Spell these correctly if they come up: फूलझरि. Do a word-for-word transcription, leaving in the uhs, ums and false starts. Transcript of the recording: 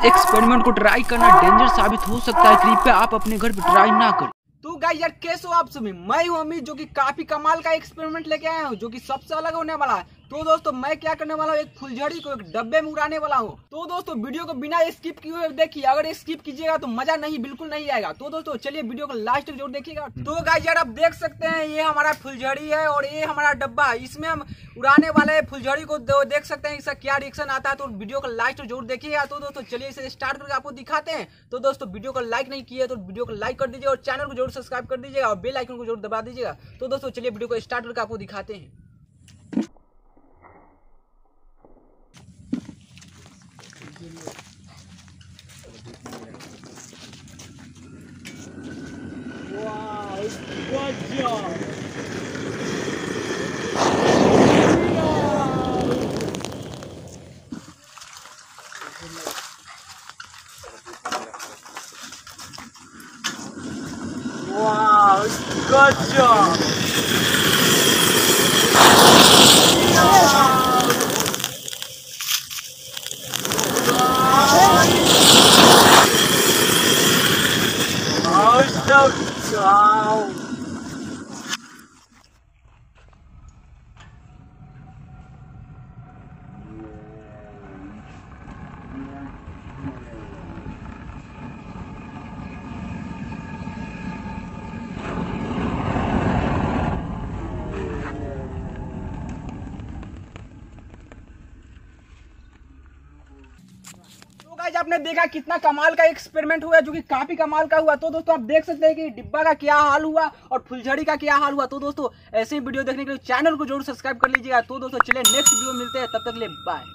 इस एक्सपेरिमेंट को ट्राई करना डेंजर साबित हो सकता है, कृपया आप अपने घर पे ट्राई ना करें। तो गाइस यार कैसे हो आप सभी, मैं हूं अमित जो कि काफी कमाल का एक्सपेरिमेंट लेके आया हूं जो कि सबसे अलग होने वाला है। तो दोस्तों मैं क्या करने वाला हूँ, एक फुलझड़ी को एक डब्बे में उड़ाने वाला हूँ। तो दोस्तों वीडियो को बिना स्किप किए हुए देखिए, अगर स्किप कीजिएगा तो मजा नहीं बिल्कुल नहीं आएगा। तो दोस्तों चलिए वीडियो को लास्ट तक जरूर देखिएगा। तो गाइस यार आप देख सकते हैं ये हमारा फुलझड़ी है और ये हमारा डब्बा है, इसमें हम उड़ाने वाले हैं फुलझड़ी को। देख सकते हैं इसका क्या रिएक्शन आता है, तो वीडियो को लास्ट तक जरूर देखिएगा। तो दोस्तों चलिए इसे स्टार्ट करके आपको दिखाते हैं। तो दोस्तों वीडियो को लाइक नहीं किया तो वीडियो को लाइक कर दीजिए और चैनल को जरूर सब्सक्राइब कर दीजिएगा और बेल आइकन को जरूर दबा दीजिएगा। तो दोस्तों चलिए वीडियो को स्टार्ट करके आपको दिखाते हैं। Wow, good job. Wow. Wow. आपने देखा कितना कमाल का एक्सपेरिमेंट हुआ जो कि काफी कमाल का हुआ। तो दोस्तों आप देख सकते हैं कि डिब्बा का क्या हाल हुआ और फुलझड़ी का क्या हाल हुआ। तो दोस्तों ऐसे ही वीडियो देखने के लिए चैनल को जरूर सब्सक्राइब कर लीजिएगा। तो दोस्तों चलिए नेक्स्ट वीडियो मिलते हैं, तब तक के लिए बाय।